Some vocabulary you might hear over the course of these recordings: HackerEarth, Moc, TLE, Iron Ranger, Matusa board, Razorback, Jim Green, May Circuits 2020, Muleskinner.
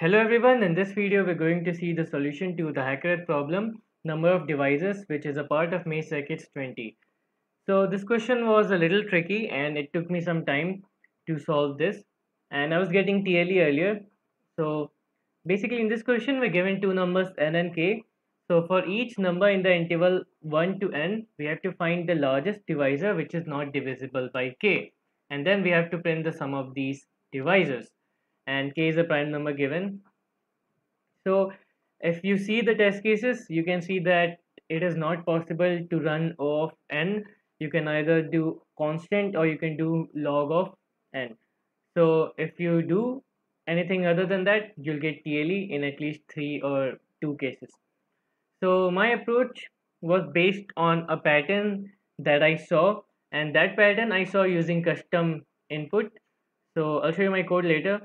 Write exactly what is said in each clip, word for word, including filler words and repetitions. Hello everyone, in this video we're going to see the solution to the HackerEarth problem, number of devices, which is a part of maze circuits twenty. So this question was a little tricky and it took me some time to solve this, and I was getting T L E earlier. So basically in this question we're given two numbers n and k. So for each number in the interval one to n we have to find the largest divisor which is not divisible by k, and then we have to print the sum of these divisors. And k is a prime number given. So if you see the test cases, you can see that it is not possible to run O of n. You can either do constant or you can do log of n. So if you do anything other than that, you'll get T L E in at least three or two cases. So my approach was based on a pattern that I saw, and that pattern I saw using custom input. So I'll show you my code later.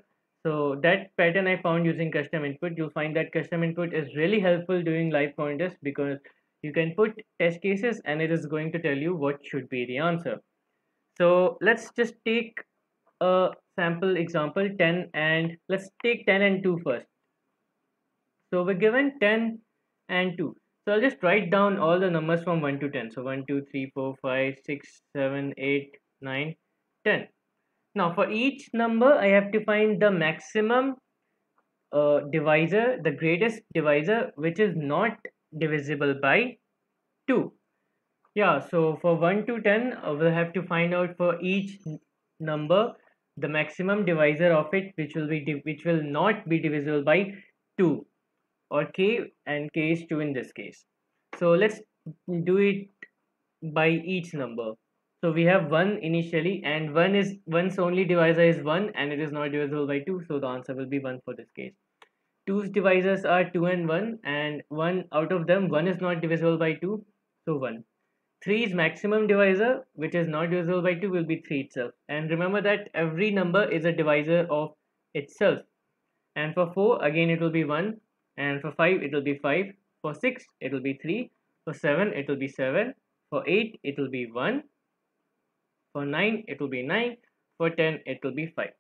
So that pattern I found using custom input. You'll find that custom input is really helpful during live pointers because you can put test cases and it is going to tell you what should be the answer. So let's just take a sample example ten, and let's take ten and two first. So we're given ten and two. So I'll just write down all the numbers from one to ten. So one, two, three, four, five, six, seven, eight, nine, ten. Now for each number I have to find the maximum uh, divisor, the greatest divisor which is not divisible by two. Yeah, so for one to ten uh, we'll have to find out for each number the maximum divisor of it which will be which will not be divisible by two or k, and k is two in this case. So let's do it by each number. So we have one initially, and one is one's only divisor is one and it is not divisible by two, so the answer will be one for this case. Two's divisors are two and one, and one out of them, one is not divisible by two, so one. three's maximum divisor which is not divisible by two will be three itself, and remember that every number is a divisor of itself. And for four again it will be one, and for five it will be five, for six it will be three, for seven it will be seven, for eight it will be one. For nine it will be nine, for ten it will be five,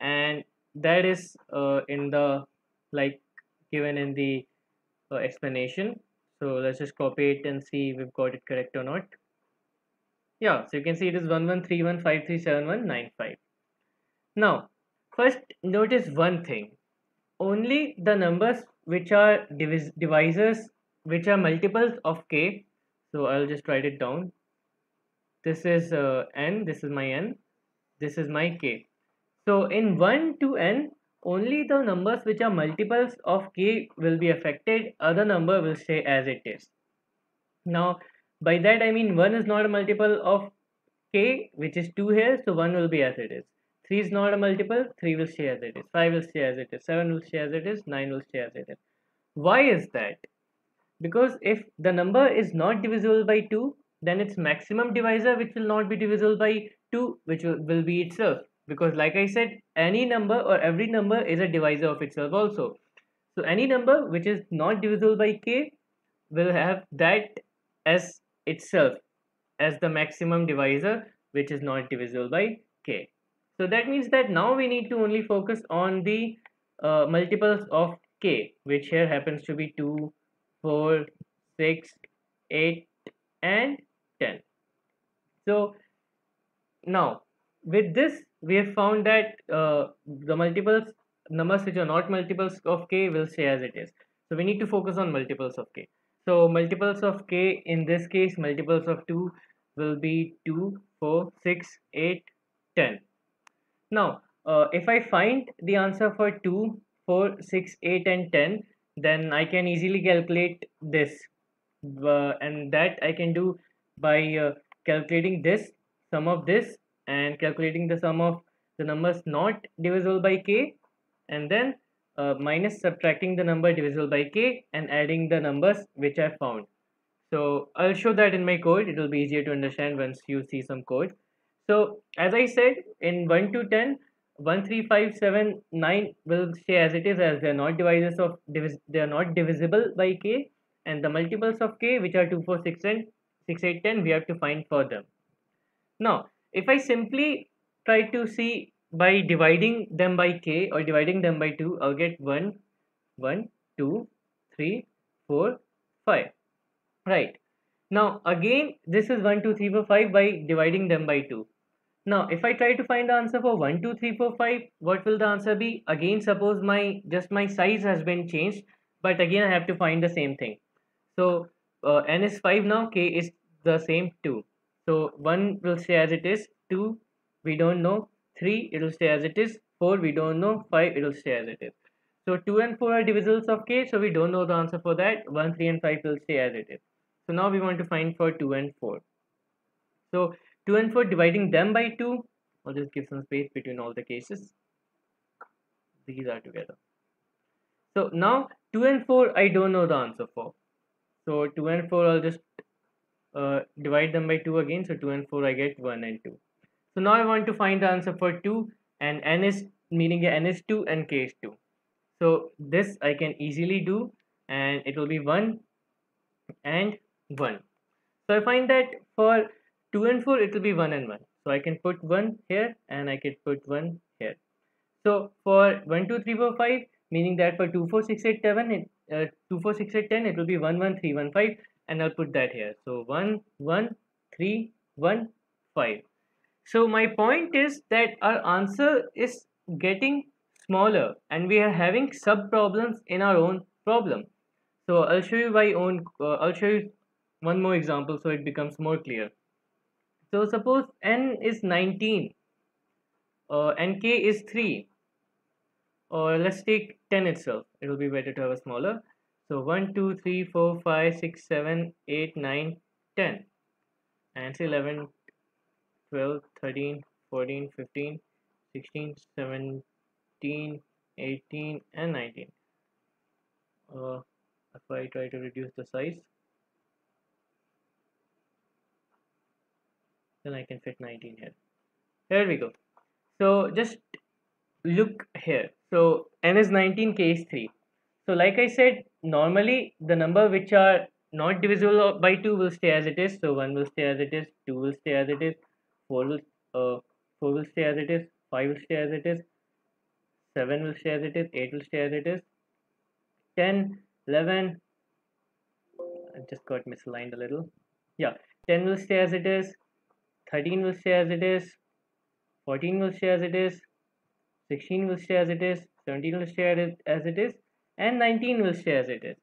and that is uh, in the like given in the uh, explanation. So let's just copy it and see if we've got it correct or not. Yeah, so you can see it is one one three one five three seven one nine five. Now first notice one thing, only the numbers which are divis divisors which are multiples of k. So I'll just write it down. This is uh, n, this is my n, this is my k. So in one to n, only the numbers which are multiples of k will be affected, other number will stay as it is. Now by that I mean one is not a multiple of k, which is two here, so one will be as it is. three is not a multiple, three will stay as it is, five will stay as it is, seven will stay as it is, nine will stay as it is. Why is that? Because if the number is not divisible by two, then its maximum divisor which will not be divisible by two which will be itself, because like I said, any number or every number is a divisor of itself also. So any number which is not divisible by k will have that as itself as the maximum divisor which is not divisible by k. So that means that now we need to only focus on the uh, multiples of k, which here happens to be two, four, six, eight and ten. So now with this we have found that uh, the multiples numbers which are not multiples of k will stay as it is. So we need to focus on multiples of k. So multiples of k in this case, multiples of two will be two, four, six, eight, ten. Now uh, if I find the answer for two, four, six, eight and ten, then I can easily calculate this, uh, and that I can do by uh, calculating this sum of this and calculating the sum of the numbers not divisible by k, and then uh, minus subtracting the number divisible by k and adding the numbers which I found. So I'll show that in my code, it will be easier to understand once you see some code. So as I said, in one to ten, one, three, five, seven, nine will stay as it is, as they are not divisors of they are not divisible by k, and the multiples of k which are two, four, six and six, eight, ten we have to find for them. Now if I simply try to see by dividing them by k or dividing them by two, I'll get one, one, two, three, four, five. Right. Now again, this is one, two, three, four, five by dividing them by two. Now if I try to find the answer for one, two, three, four, five, what will the answer be? Again, suppose my just my size has been changed, but again I have to find the same thing. So uh, n is five now, k is the same two. So one will stay as it is, two we don't know, three it will stay as it is, four we don't know, five it will stay as it is. So two and four are divisibles of k, so we don't know the answer for that. one, three and five will stay as it is. So now we want to find for two and four. So two and four, dividing them by two, I'll just give some space between all the cases. These are together. So now two and four, I don't know the answer for. So two and four, I'll just uh, divide them by two again. So two and four, I get one and two. So now I want to find the answer for two, and n is, meaning n is two and k is two. So this I can easily do, and it will be one and one. So I find that for two and four it will be one and one, so I can put one here and I can put one here. So for one, two, three, four, five, meaning that for two, four, six, eight, seven, uh, two, four, six, eight, ten, it will be one, one, three, one, five, and I'll put that here. So one, one, three, one, five. So my point is that our answer is getting smaller and we are having sub problems in our own problem. So I'll show you my own, uh, I'll show you one more example so it becomes more clear. So suppose n is nineteen uh, and k is three, or let's take ten itself, it will be better to have a smaller. So one, two, three, four, five, six, seven, eight, nine, ten, and say eleven, twelve, thirteen, fourteen, fifteen, sixteen, seventeen, eighteen and nineteen. Uh, If I try to reduce the size, then I can fit nineteen here. Here we go. So just look here. So n is nineteen, k is three. So like I said, normally the number which are not divisible by two will stay as it is. So one will stay as it is, two will stay as it is, four will uh, four will stay as it is, five will stay as it is, seven will stay as it is, eight will stay as it is, ten. eleven, I just got misaligned a little. Yeah, ten will stay as it is, thirteen will stay as it is, fourteen will stay as it is, sixteen will stay as it is, seventeen will stay as it is, and nineteen will stay as it is.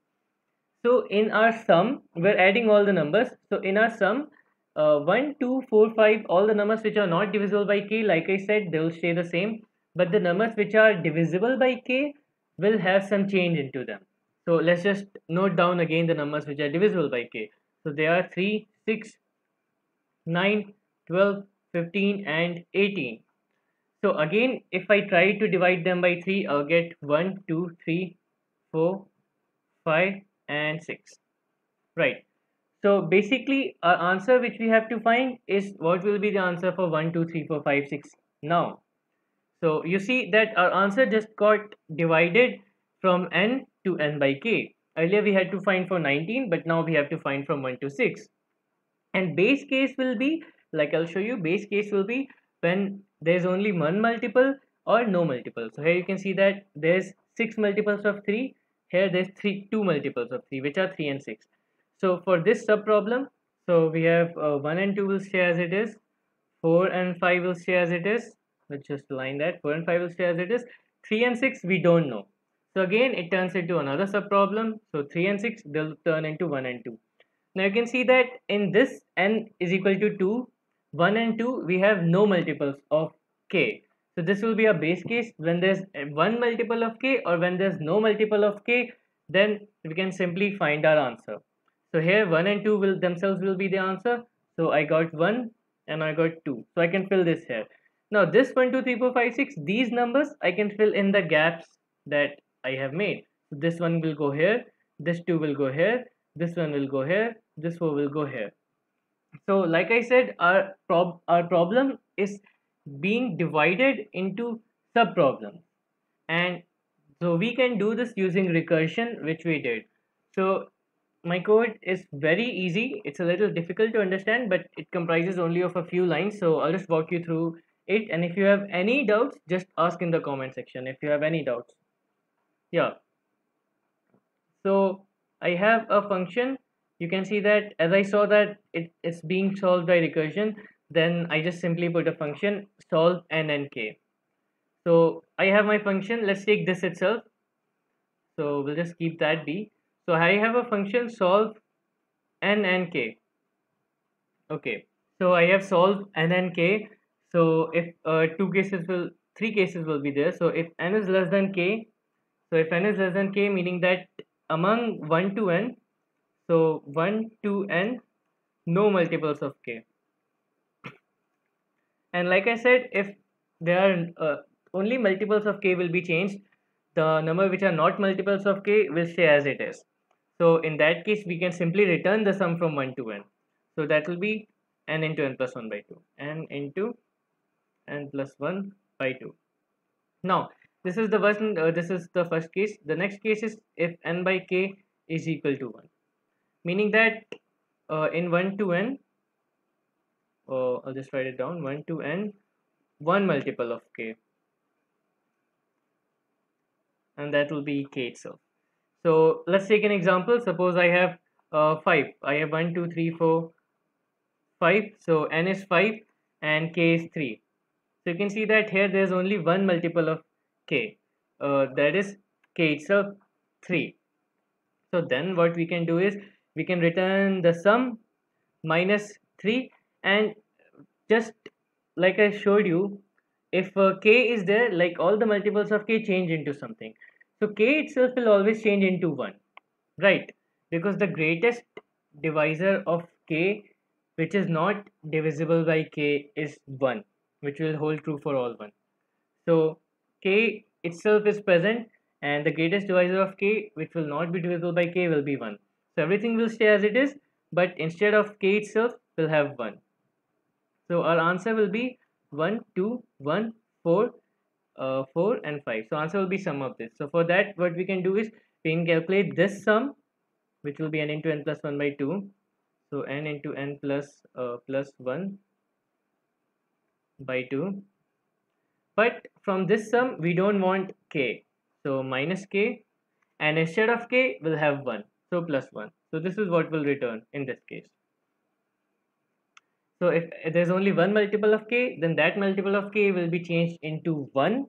So in our sum, we're adding all the numbers. So in our sum, uh, one, two, four, five, all the numbers which are not divisible by k, like I said, they will stay the same. But the numbers which are divisible by k will have some change into them. So let's just note down again the numbers which are divisible by k. So they are three, six, nine, twelve, fifteen and eighteen. So again, if I try to divide them by three, I'll get one, two, three, four, five and six. Right. So basically our answer which we have to find is what will be the answer for one, two, three, four, five, six now. So you see that our answer just got divided from n to n by k. Earlier we had to find for nineteen, but now we have to find from one to six. And base case will be, like I'll show you, base case will be when there's only one multiple or no multiple. So here you can see that there's six multiples of three. Here there's three, two multiples of three, which are three and six. So for this sub problem, so we have uh, one and two will stay as it is, four and five will stay as it is. Let's just align that. four and five will stay as it is. three and six we don't know. So again, it turns into another sub-problem. So three and six, they'll turn into one and two. Now you can see that in this n is equal to two, one and two, we have no multiples of k. So this will be a base case. When there's one multiple of k or when there's no multiple of k, then we can simply find our answer. So here one and two will themselves will be the answer. So I got one and I got two. So I can fill this here. Now this one, two, three, four, five, six, these numbers I can fill in the gaps that I have made. So this one will go here, this two will go here, this one will go here, this four will go here. So like I said, our prob our problem is being divided into sub problems, and so we can do this using recursion, which we did. So my code is very easy. It's a little difficult to understand, but it comprises only of a few lines, so I'll just walk you through it, and if you have any doubts, just ask in the comment section if you have any doubts. Yeah. So I have a function. You can see that as I saw that it is being solved by recursion, then I just simply put a function solve n and k. So I have my function. Let's take this itself. So we'll just keep that b. So I have a function solve n and k. Okay. So I have solved n and k. So if uh, two cases will, three cases will be there. So if n is less than k, so if n is less than k, meaning that among one to n, so one to n, no multiples of k. And like I said, if there are uh, only multiples of k will be changed, the number which are not multiples of k will stay as it is. So in that case, we can simply return the sum from one to n. So that will be n into n plus one by two, n into n plus one by two. Now this is the first. Uh, this is the first case. The next case is if n by k is equal to one, meaning that uh, in one to n, uh, I'll just write it down. One to n, one multiple of k, and that will be k itself. So let's take an example. Suppose I have uh, five. I have one, two, three, four. five, so n is five and k is three. So you can see that here there is only one multiple of k, uh, that is k itself, three. So then what we can do is we can return the sum minus three, and just like I showed you, if uh, k is there, like all the multiples of k change into something. So k itself will always change into one, right? Because the greatest divisor of k which is not divisible by k is one, which will hold true for all one. So k itself is present, and the greatest divisor of k which will not be divisible by k will be one. So everything will stay as it is, but instead of k itself will have one. So our answer will be one, two, one, four, uh, four and five. So answer will be sum of this. So for that what we can do is we can calculate this sum, which will be n into n plus one by two. So n into n plus, uh, plus one by two. But from this sum we don't want k. So minus k, and instead of k will have one. So plus one. So this is what will return in this case. So if there is only one multiple of k, then that multiple of k will be changed into one.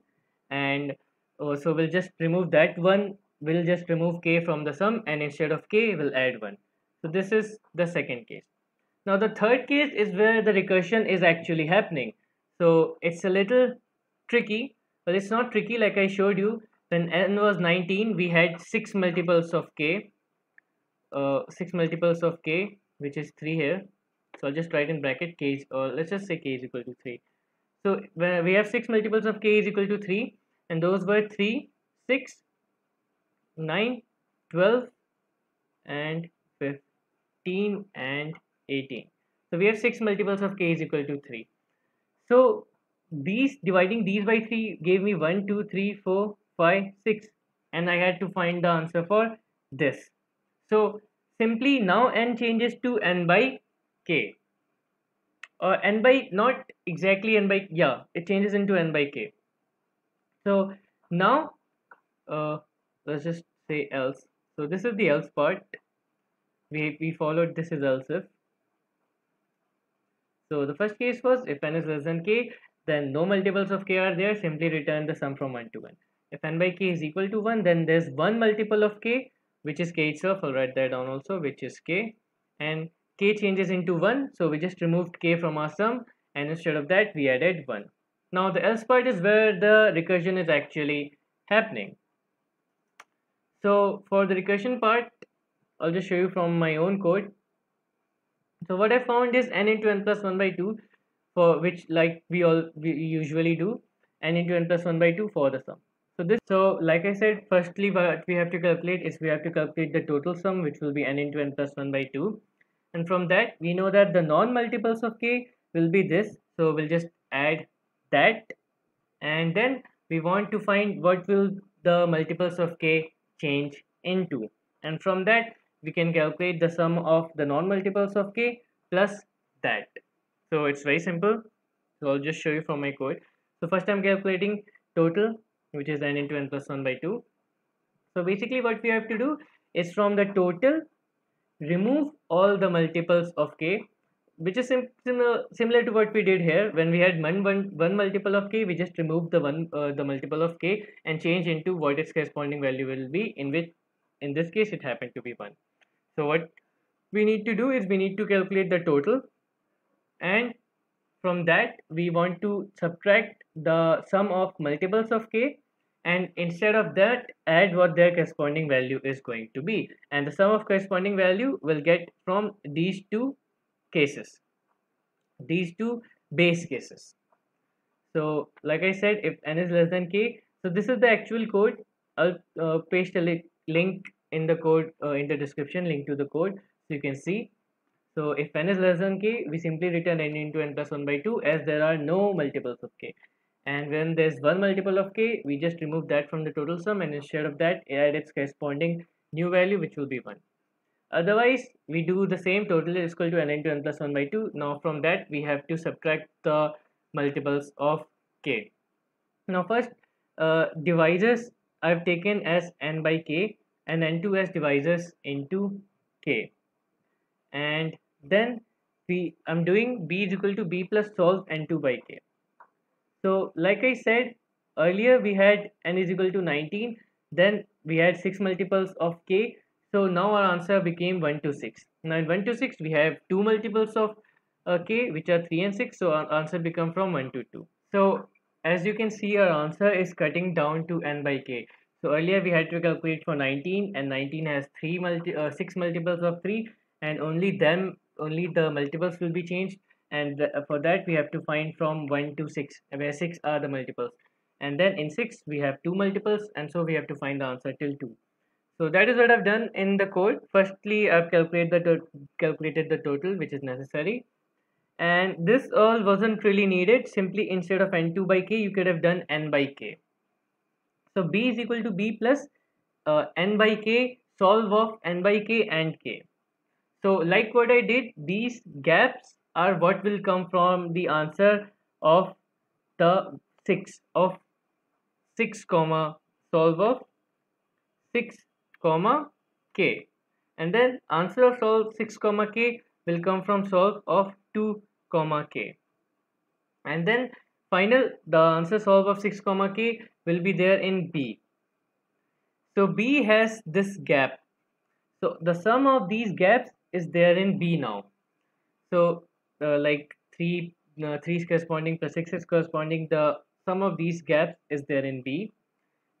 And uh, so we'll just remove that one. We'll just remove k from the sum, and instead of k we'll add one. So this is the second case. Now the third case is where the recursion is actually happening. So it's a little tricky, but it's not tricky. Like I showed you, when n was nineteen, we had six multiples of k, uh, six multiples of k, which is three here. So I'll just write in bracket k, or let's just say k is equal to three. So when we have six multiples of k is equal to three, and those were three, six, nine, twelve, and fifteen. And eighteen. So we have six multiples of k is equal to three. So these dividing these by three gave me one, two, three, four, five, six, and I had to find the answer for this. So simply now n changes to n by k, or uh, n by, not exactly n by, yeah, it changes into n by k. So now uh, let's just say else. So this is the else part. We, we followed this is else if. So the first case was if n is less than k, then no multiples of k are there, simply return the sum from one to one. If n by k is equal to one, then there's one multiple of k, which is k itself. I'll write that down also, which is k, and k changes into one. So we just removed k from our sum, and instead of that we added one. Now the else part is where the recursion is actually happening. So for the recursion part, I'll just show you from my own code. So what I found is n into n plus one by two, for which, like we all we usually do, n into n plus one by two for the sum. So this, so like I said, firstly what we have to calculate is we have to calculate the total sum, which will be n into n plus one by two, and from that we know that the non-multiples of k will be this. So we'll just add that, and then we want to find what will the multiples of k change into, and from that we can calculate the sum of the non-multiples of k plus that. So it's very simple. So I'll just show you from my code. So first I'm calculating total, which is nine into n plus one by two. So basically what we have to do is from the total remove all the multiples of k, which is sim similar, similar to what we did here. When we had one, one, one multiple of k, we just removed the one uh, the multiple of k and change into what its corresponding value will be, in which in this case it happened to be one. So what we need to do is we need to calculate the total, and from that we want to subtract the sum of multiples of k, and instead of that add what their corresponding value is going to be, and the sum of corresponding value will get from these two cases, these two base cases. So like I said, if n is less than k, so this is the actual code. I'll uh, paste a li link in the code uh, in the description, link to the code, so you can see. So if n is less than k, we simply return n into n plus one by two, as there are no multiples of k. And when there's one multiple of k, we just remove that from the total sum, and instead of that add its corresponding new value, which will be one. Otherwise, we do the same. Total is equal to n into n plus one by two. Now from that, we have to subtract the multiples of k. Now first, uh, divisors I've taken as n by k, and n two as divisors into k. And then we, I'm doing b is equal to b plus solve n two by k. So like I said earlier, we had n is equal to nineteen. Then we had six multiples of k. So now our answer became one to six. Now in one to six, we have two multiples of uh, k, which are three and six. So our answer become from one to two. So as you can see, our answer is cutting down to n by k. So earlier we had to calculate for nineteen, and nineteen has three multi uh, six multiples of three, and only them only the multiples will be changed, and the, for that we have to find from one to six, where six are the multiples, and then in six we have two multiples, and so we have to find the answer till two. So that is what I've done in the code. Firstly, I've calculated the, calculated the total, which is necessary, and this all wasn't really needed. Simply instead of n two by k, you could have done n by k. So b is equal to b plus uh, n by k, solve of n by k and k. So like what I did, these gaps are what will come from the answer of the six of six comma solve of six comma k, and then answer of solve six comma k will come from solve of two comma k, and then final the answer solve of six comma k will be there in b. So b has this gap, so the sum of these gaps is there in b now. So uh, like three uh, three is corresponding plus six is corresponding, the sum of these gaps is there in b.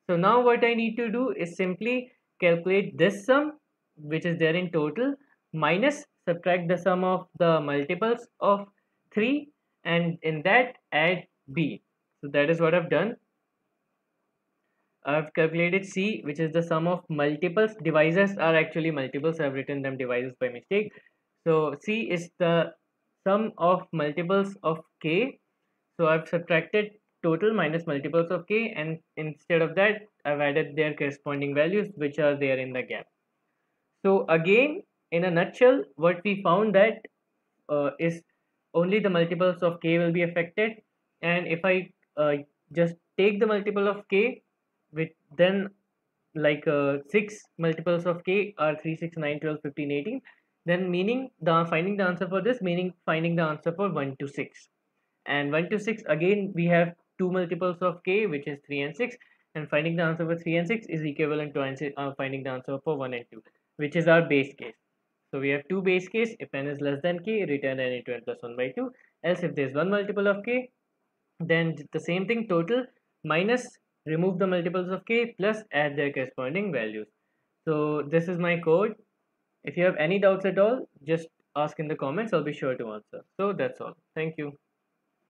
So now what I need to do is simply calculate this sum, which is there in total, minus subtract the sum of the multiples of three, and in that add b. So that is what I've done. I've calculated c, which is the sum of multiples. Divisors are actually multiples, I've written them divisors by mistake. So c is the sum of multiples of k. So I've subtracted total minus multiples of k, and instead of that I've added their corresponding values, which are there in the gap. So again, in a nutshell, what we found that uh, is only the multiples of k will be affected, and if I uh, just take the multiple of k, which then like uh, six multiples of k are three, six, nine, twelve, fifteen, eighteen, then meaning the finding the answer for this meaning finding the answer for one to six, and one to six again we have two multiples of k, which is three and six, and finding the answer for three and six is equivalent to uh, finding the answer for one and two, which is our base case. So we have two base case. If n is less than k, return n into n plus one by two, else if there is one multiple of k, then the same thing, total minus remove the multiples of k plus add their corresponding values. So this is my code. If you have any doubts at all, just ask in the comments, I'll be sure to answer. So that's all. Thank you.